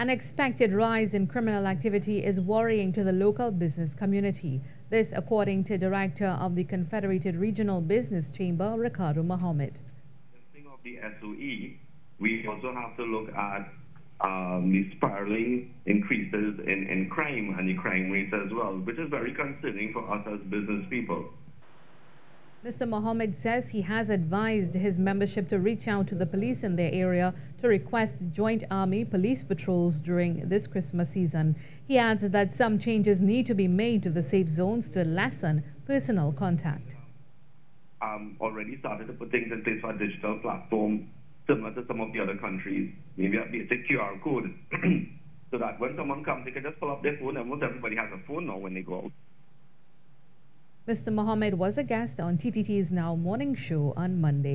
An expected rise in criminal activity is worrying to the local business community. This according to Director of the Confederated Regional Business Chamber, Ricardo Mohammed. Of the SOE, we also have to look at the spiraling increases in crime and the crime rates as well, which is very concerning for us as business people. Mr. Mohammed says he has advised his membership to reach out to the police in their area to request joint army police patrols during this Christmas season. He adds that some changes need to be made to the safe zones to lessen personal contact. Already started to put things in place for a digital platform similar to some of the other countries, maybe a basic QR code, so that when someone comes, they can just pull up their phone, and almost everybody has a phone now when they go out. Mr. Mohammed was a guest on TTT's Now Morning show on Monday.